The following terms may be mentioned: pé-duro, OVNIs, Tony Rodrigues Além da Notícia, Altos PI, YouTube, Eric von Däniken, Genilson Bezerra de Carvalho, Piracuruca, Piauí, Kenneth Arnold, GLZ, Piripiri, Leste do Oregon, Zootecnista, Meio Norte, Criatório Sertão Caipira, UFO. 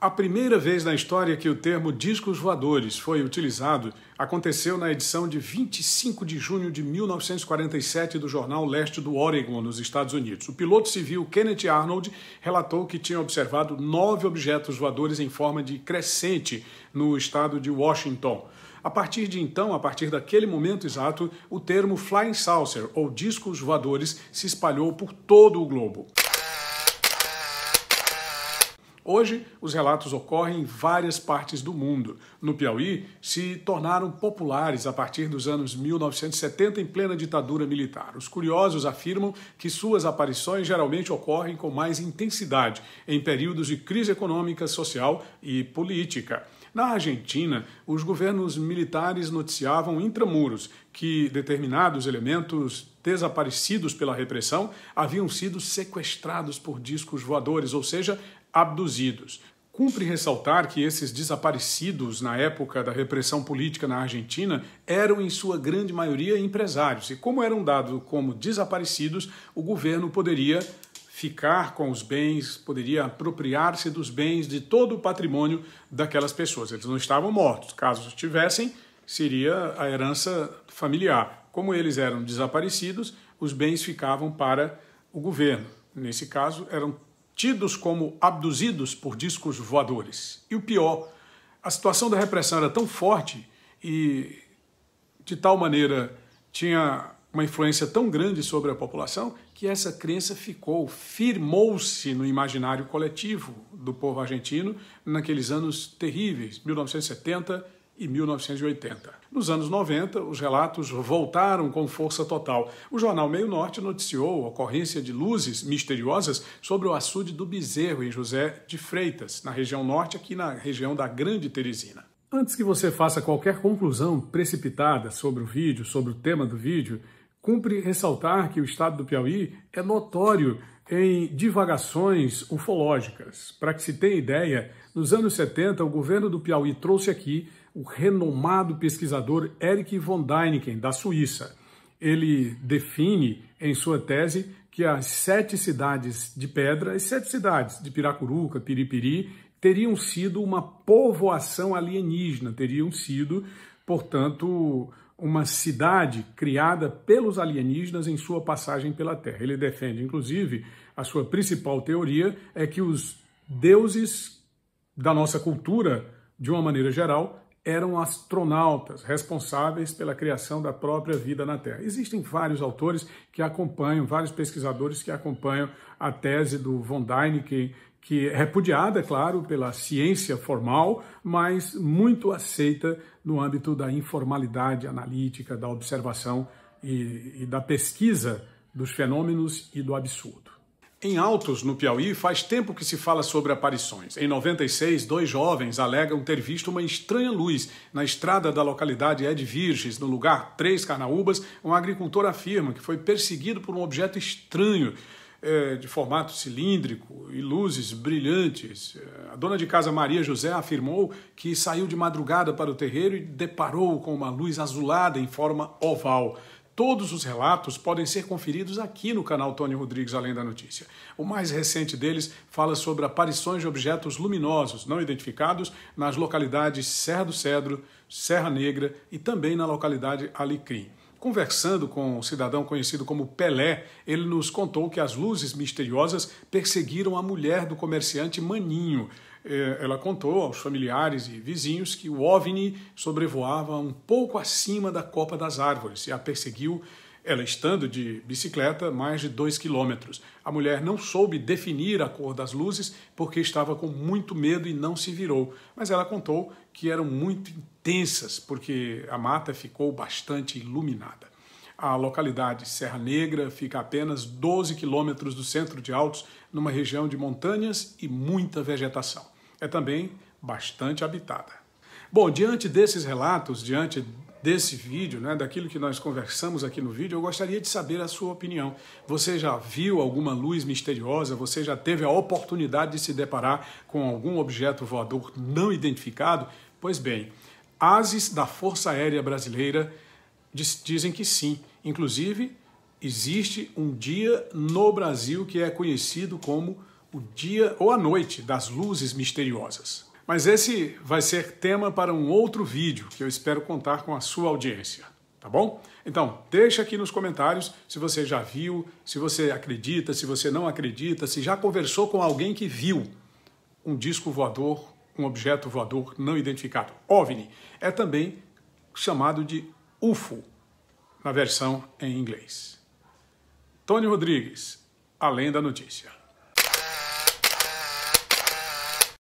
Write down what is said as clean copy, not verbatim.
A primeira vez na história que o termo discos voadores foi utilizado aconteceu na edição de 25 de junho de 1947 do jornal Leste do Oregon, nos Estados Unidos. O piloto civil Kenneth Arnold relatou que tinha observado 9 objetos voadores em forma de crescente no estado de Washington. A partir daquele momento exato, o termo Flying Saucer, ou discos voadores, se espalhou por todo o globo. Hoje, os relatos ocorrem em várias partes do mundo. No Piauí, se tornaram populares a partir dos anos 1970, em plena ditadura militar. Os curiosos afirmam que suas aparições geralmente ocorrem com mais intensidade em períodos de crise econômica, social e política. Na Argentina, os governos militares noticiavam intramuros que determinados elementos desaparecidos pela repressão haviam sido sequestrados por discos voadores, ou seja, abduzidos. Cumpre ressaltar que esses desaparecidos na época da repressão política na Argentina eram, em sua grande maioria, empresários. E como eram dados como desaparecidos, o governo poderia ficar com os bens, poderia apropriar-se dos bens, de todo o patrimônio daquelas pessoas. Eles não estavam mortos. Caso estivessem, seria a herança familiar. Como eles eram desaparecidos, os bens ficavam para o governo. Nesse caso, eram tidos como abduzidos por discos voadores. E o pior, a situação da repressão era tão forte e de tal maneira tinha uma influência tão grande sobre a população que essa crença firmou-se no imaginário coletivo do povo argentino naqueles anos terríveis, 1970 e 1980. Nos anos 90, os relatos voltaram com força total. O jornal Meio Norte noticiou a ocorrência de luzes misteriosas sobre o açude do Bezerro, em José de Freitas, na região norte, aqui na região da Grande Teresina. Antes que você faça qualquer conclusão precipitada sobre o vídeo, sobre o tema do vídeo, cumpre ressaltar que o estado do Piauí é notório em divagações ufológicas. Para que se tenha ideia, nos anos 70, o governo do Piauí trouxe aqui o renomado pesquisador Eric von Däniken, da Suíça. Ele define, em sua tese, que as 7 cidades de pedra, as 7 cidades de Piracuruca, Piripiri, teriam sido uma povoação alienígena, teriam sido, portanto, uma cidade criada pelos alienígenas em sua passagem pela Terra. Ele defende, inclusive, a sua principal teoria é que os deuses da nossa cultura, de uma maneira geral, eram astronautas responsáveis pela criação da própria vida na Terra. Existem vários autores que acompanham, vários pesquisadores que acompanham a tese do von Däniken, que é repudiada, é claro, pela ciência formal, mas muito aceita no âmbito da informalidade analítica, da observação e da pesquisa dos fenômenos e do absurdo. Em Altos, no Piauí, faz tempo que se fala sobre aparições. Em 96, 2 jovens alegam ter visto uma estranha luz na estrada da localidade Ed Virges, no lugar 3 Carnaúbas. Um agricultor afirma que foi perseguido por um objeto estranho, de formato cilíndrico e luzes brilhantes. A dona de casa Maria José afirmou que saiu de madrugada para o terreiro e deparou com uma luz azulada em forma oval. Todos os relatos podem ser conferidos aqui no canal Tony Rodrigues Além da Notícia. O mais recente deles fala sobre aparições de objetos luminosos não identificados nas localidades Serra do Cedro, Serra Negra e também na localidade Alecrim. Conversando com um cidadão conhecido como Pelé, ele nos contou que as luzes misteriosas perseguiram a mulher do comerciante Maninho. Ela contou aos familiares e vizinhos que o OVNI sobrevoava um pouco acima da copa das árvores e a perseguiu, ela estando de bicicleta, mais de 2 km. A mulher não soube definir a cor das luzes porque estava com muito medo e não se virou, mas ela contou que eram muito intensas, porque a mata ficou bastante iluminada. A localidade Serra Negra fica a apenas 12 km do centro de Altos, numa região de montanhas e muita vegetação. É também bastante habitada. Bom, diante desses relatos, diante desse vídeo, daquilo que nós conversamos aqui no vídeo, eu gostaria de saber a sua opinião. Você já viu alguma luz misteriosa? Você já teve a oportunidade de se deparar com algum objeto voador não identificado? Pois bem, ases da Força Aérea Brasileira dizem que sim. Inclusive, existe um dia no Brasil que é conhecido como o dia ou a noite das luzes misteriosas. Mas esse vai ser tema para um outro vídeo que eu espero contar com a sua audiência, tá bom? Então, deixa aqui nos comentários se você já viu, se você acredita, se você não acredita, se já conversou com alguém que viu um disco voador, um objeto voador não identificado. OVNI é também chamado de UFO, na versão em inglês. Tony Rodrigues, Além da Notícia.